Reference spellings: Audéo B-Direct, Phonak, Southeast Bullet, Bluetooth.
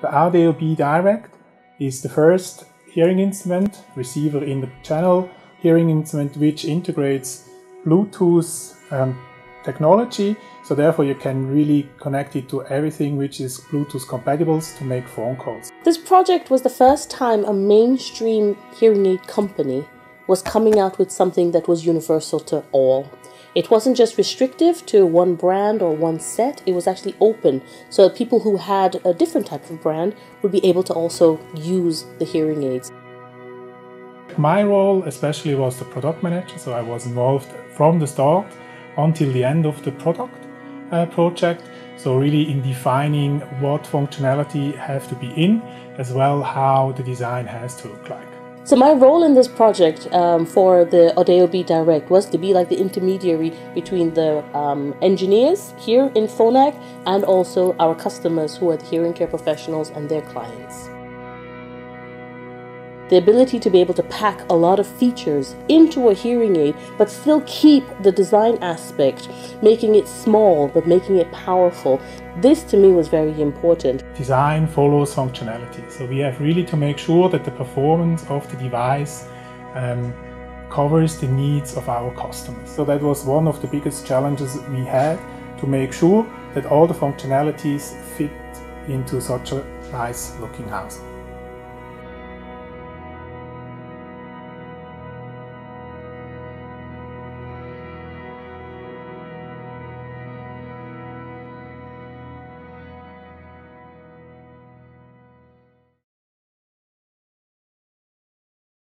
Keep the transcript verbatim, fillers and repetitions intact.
The Audéo B-Direct is the first hearing instrument, receiver in the channel, hearing instrument which integrates Bluetooth um, technology, so therefore you can really connect it to everything which is Bluetooth compatible to make phone calls. This project was the first time a mainstream hearing aid company was coming out with something that was universal to all. It wasn't just restrictive to one brand or one set, it was actually open, so that people who had a different type of brand would be able to also use the hearing aids. My role especially was the product manager, so I was involved from the start until the end of the product uh, project, so really in defining what functionality have to be in, as well how the design has to look like. So my role in this project um, for the Audéo B-Direct was to be like the intermediary between the um, engineers here in Phonak and also our customers who are the hearing care professionals and their clients. The ability to be able to pack a lot of features into a hearing aid but still keep the design aspect, making it small but making it powerful. This to me was very important. Design follows functionality, so we have really to make sure that the performance of the device um, covers the needs of our customers. So that was one of the biggest challenges we had, to make sure that all the functionalities fit into such a nice looking house.